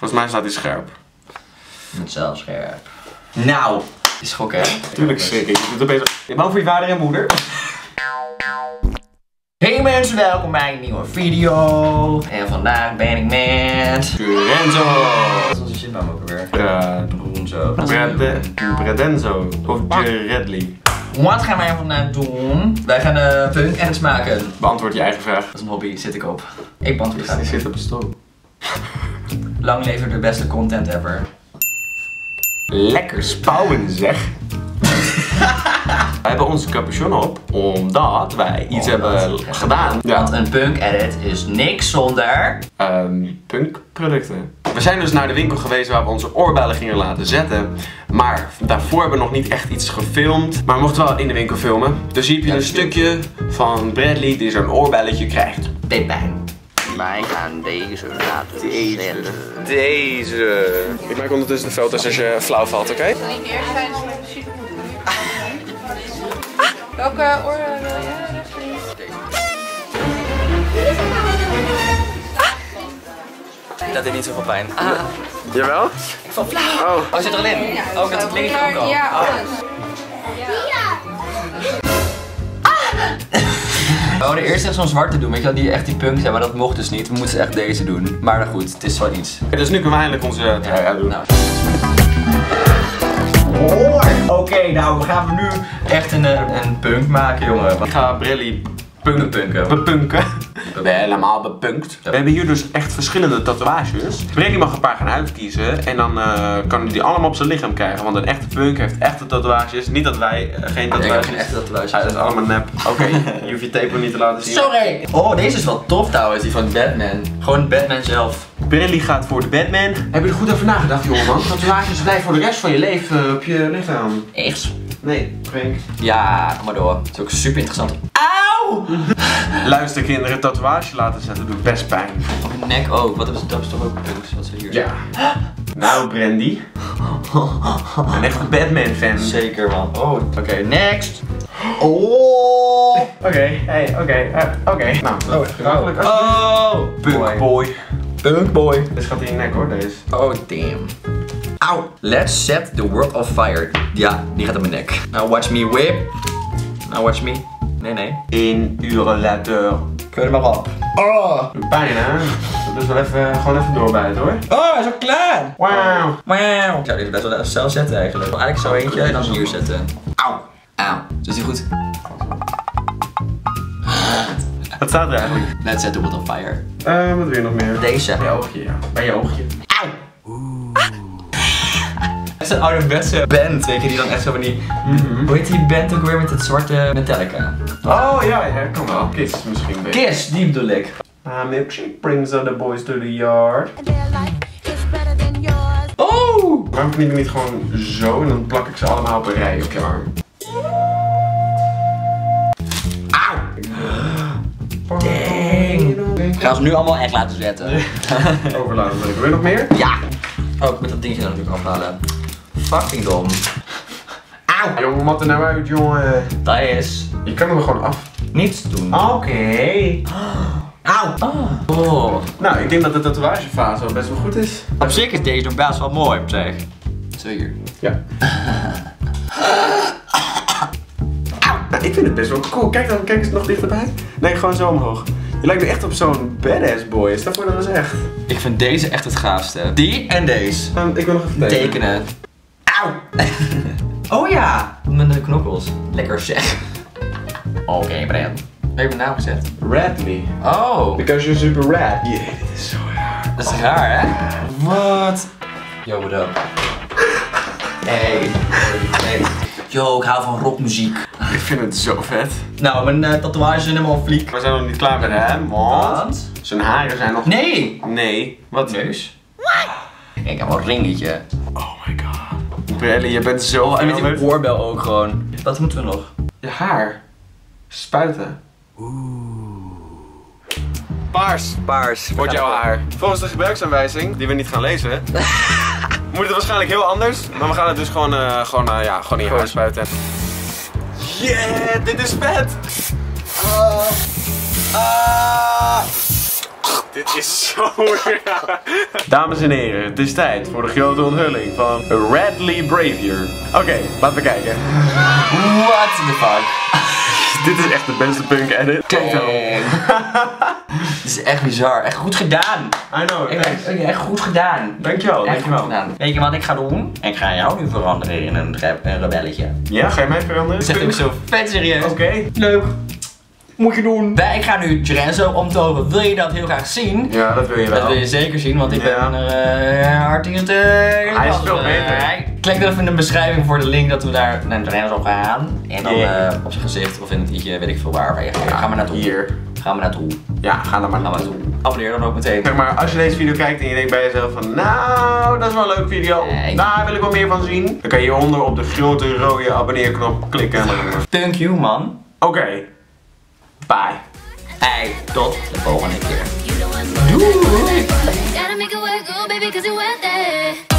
Volgens mij staat hij scherp. Met zelf scherp. Nou! Je schok, hè? Tuurlijk schrik ik. Je bent voor je vader en moeder. Hey mensen, welkom bij een nieuwe video. En vandaag ben ik met... Gerenzo! Wat is onze shitnaam ook alweer? Broonzo. Bradenzo. Of Redley. Wat gaan wij vandaag doen? Wij gaan punk en iets maken. Beantwoord je eigen vraag. Dat is een hobby, zit ik op. Ik beantwoord graag. Ik zit op de stoel. Lang leven de beste content ever. Lekker spouwen zeg. We hebben onze capuchon op, omdat wij iets hebben gedaan. Ja. Want een punk edit is niks zonder... punkproducten. We zijn dus naar de winkel geweest waar we onze oorbellen gingen laten zetten. Maar daarvoor hebben we nog niet echt iets gefilmd. Maar we mochten wel in de winkel filmen. Dus hier heb je een stukje van Bradley die zo'n oorbelletje krijgt. Pepijn. Wij gaan deze laten stellen. Deze. Ik maak ondertussen de foto's als je flauw valt, oké? Die meer zijn dan super goed. Welke oren wil je? Dat deed niet zoveel pijn. Ah. Jawel? Ik val flauw. Oh, zit er al in? Oh, dat klinkt ook al. Ja. We wouden eerst echt zo'n zwarte doen, weet je wel, die echt die punks zijn, maar dat mocht dus niet. We moesten echt deze doen. Maar goed, het is wel iets. Ja, dus nu kunnen we eindelijk onze trui doen. Nou. Oké, nou we gaan nu echt een punk maken, jongen. Ik ga Brilly punken. Bepunken. We hebben helemaal bepunkt. We hebben hier dus echt verschillende tatoeages. Brilly mag een paar gaan uitkiezen en dan kan hij die allemaal op zijn lichaam krijgen. Want een echte punk heeft echte tatoeages. Niet dat wij geen tatoeages. Nee, geen echte tatoeages. Dat is allemaal nep. Oké, je hoeft je tape niet te laten zien. Sorry! Oh, deze is wel tof trouwens, die van Batman. Gewoon Batman zelf. Brilly gaat voor de Batman. Heb je er goed over nagedacht, jongeman? Tatoeages blijven voor de rest van je leven op je lichaam. Echt? Nee, Frank. Ja, maar door. Het is ook super interessant. Auw! Luister kinderen, tatoeage laten zetten doet best pijn. Op je nek ook, want dat is toch ook punks wat ze hier zijn. Ja. Nou, Brandy. Een echte Batman fan. Zeker man. Oh, oké, next. Oh. Oké. Nou, dat oh, punk boy. Punk boy. Dit gaat in je nek hoor, deze. Oh, damn. Auw! Let's set the world on fire. Ja, die gaat op mijn nek. Now watch me whip. Now watch me. Nee. 1 uur later. Keur er maar op. Oh! Pijn hè? Dus wel even, gewoon even doorbijten hoor. Oh, hij is al klaar! Wauw! Wauw! Ik zou dit best wel zelf zetten eigenlijk. Eigenlijk zo eentje en dan hier zetten. Auw! Auw! Is die goed? Wat staat er eigenlijk? Let's set the world on fire. Wat wil je nog meer? Deze. Bij je oogje, ja. Bij je oogje. Auw! Echt een ouderwetse band, weet je, die dan echt zo van die... Hoe heet die band ook weer met het zwarte Metallica? Oh ja, ja, kan wel. Kiss misschien weer. Kiss, die bedoel ik. My milkshake brings other boys to the yard. Oh! Waarom knip ik niet gewoon zo en dan plak ik ze allemaal op een rij op je arm? Auw! Dang! Ik ga ze nu allemaal echt laten zetten. Overladen, wil je nog meer? Ja! Oh, ik moet dat dingetje dan natuurlijk afhalen. Fucking dom. Auw! Jongen, wat er nou uit, jongen? Dat is... Je kan hem gewoon af. Niets doen. Oké. Auw! Oh. Nou, ik denk dat de tatoeagefase wel best wel goed is. Op zich is deze nog best wel mooi, op zich. Zo hier. Ja. Auw! Nou, ik vind het best wel cool. Kijk dan, kijk eens nog dichterbij. Nee, gewoon zo omhoog. Je lijkt me echt op zo'n badass boy, is dat voor dat was echt? Ik vind deze echt het gaafste. Die en deze. Ik wil nog even tekenen. Auw! Oh ja! Met de knokkels. Lekker zeg. Oké, Brad. Wie heeft mijn naam gezet? Redley. Oh. Because you're super rad. Jee, dit is zo raar. Dat is raar, hè? Wat? Yo, what up? Hey. Yo, ik hou van rockmuziek. Ik vind het zo vet. Nou, mijn tatoeage is helemaal fliek. We zijn nog niet klaar met hem, want zijn haren zijn nog... Nee! Nee. Wat? Neus. Ik heb wel een ringetje. Oh my god. Brilly, je bent zo... En met die oorbel ook gewoon. Wat moeten we nog? Je haar. Spuiten. Paars. Paars. Wordt jouw haar. Volgens de gebruiksaanwijzing, die we niet gaan lezen... Moet het waarschijnlijk heel anders, maar we gaan het dus gewoon in je haar spuiten. Yeah, dit is vet! Dit is zo raar. Dames en heren, het is tijd voor de grote onthulling van Bradley Braafhart. Oké, laten we kijken. What the fuck? Dit is echt de beste punk edit. Kijk dan. Dit is echt bizar. Echt goed gedaan. I know. Echt goed gedaan. Dankjewel. Echt goed gedaan. Weet je wat ik ga doen? Ik ga jou nu veranderen in een rebelletje. Ja, ga je mij veranderen? Dat zegt ook zo vet serieus. Oké. Leuk. Moet je doen. Ik ga nu Gerenzo omtoveren. Wil je dat heel graag zien? Ja, dat wil je wel. Dat wil je zeker zien, want ik ben er hard in het... Hij is veel beter. Klik dan even in de beschrijving voor de link dat we daar naar Trenzo op gaan. En dan op zijn gezicht of in het i'tje, weet ik veel waar. Ga maar naartoe. Hier. Ga maar naartoe. Ja, ga dan maar naartoe. Abonneer dan ook meteen. Zeg maar, als je deze video kijkt en je denkt bij jezelf van nou, dat is wel een leuke video. Daar wil ik wel meer van zien. Dan kan je hieronder op de grote rode abonneerknop klikken. Thank you, man. Oké. Bye. Hey, tot de volgende keer. Doei.